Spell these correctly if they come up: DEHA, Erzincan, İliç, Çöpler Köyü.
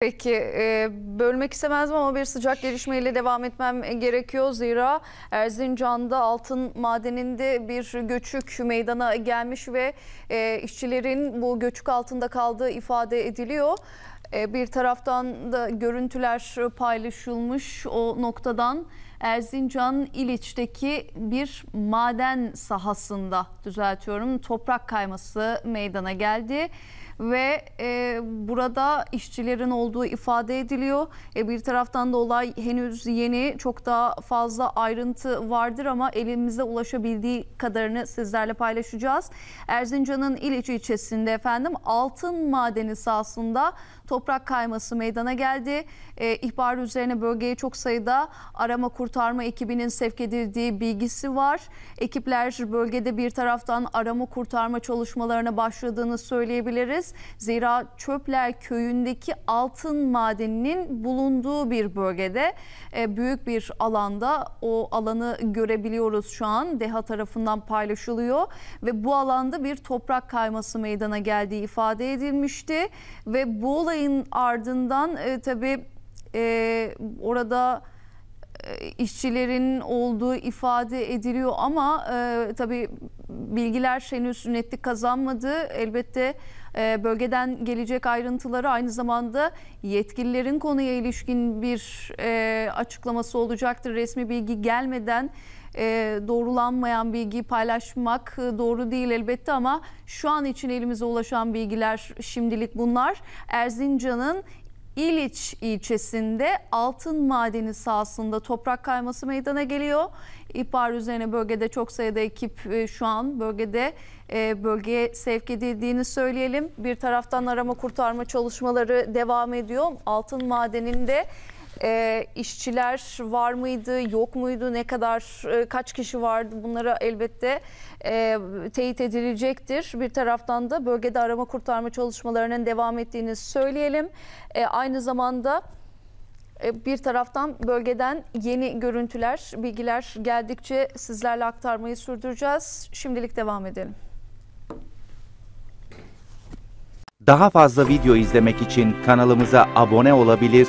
Peki bölmek istemezdim ama bir sıcak gelişmeyle devam etmem gerekiyor. Zira Erzincan'da altın madeninde bir göçük meydana gelmiş ve işçilerin bu göçük altında kaldığı ifade ediliyor. Bir taraftan da görüntüler paylaşılmış o noktadan. Erzincan İliç'teki bir maden sahasında toprak kayması meydana geldi ve burada işçilerin olduğu ifade ediliyor. Bir taraftan da olay henüz yeni, çok daha fazla ayrıntı vardır ama elimize ulaşabildiği kadarını sizlerle paylaşacağız. Erzincan'ın İliç ilçesinde altın madeni sahasında toprak kayması meydana geldi. İhbar üzerine bölgeye çok sayıda arama kurtarma ekibinin sevk edildiği bilgisi var. Ekipler bölgede bir taraftan arama kurtarma çalışmalarına başladığını söyleyebiliriz. Zira Çöpler Köyü'ndeki altın madeninin bulunduğu bir bölgede, büyük bir alanda, o alanı görebiliyoruz şu an. DEHA tarafından paylaşılıyor ve bu alanda bir toprak kayması meydana geldiği ifade edilmişti ve bu olayın ardından orada işçilerin olduğu ifade ediliyor ama tabii bilgiler henüz netlik kazanmadı. Elbette bölgeden gelecek ayrıntıları, aynı zamanda yetkililerin konuya ilişkin bir açıklaması olacaktır. Resmi bilgi gelmeden doğrulanmayan bilgiyi paylaşmak doğru değil elbette ama şu an için elimize ulaşan bilgiler şimdilik bunlar. Erzincan'ın İliç ilçesinde altın madeni sahasında toprak kayması meydana geliyor. İhbar üzerine bölgede çok sayıda ekip şu an bölgeye sevk edildiğini söyleyelim. Bir taraftan arama kurtarma çalışmaları devam ediyor. Altın madeninde işçiler var mıydı, yok muydu, ne kadar, kaç kişi vardı, bunlara elbette teyit edilecektir. Bir taraftan da bölgede arama kurtarma çalışmalarının devam ettiğini söyleyelim. Aynı zamanda bir taraftan bölgeden yeni görüntüler, bilgiler geldikçe sizlerle aktarmayı sürdüreceğiz. Şimdilik devam edelim. Daha fazla video izlemek için kanalımıza abone olabilir,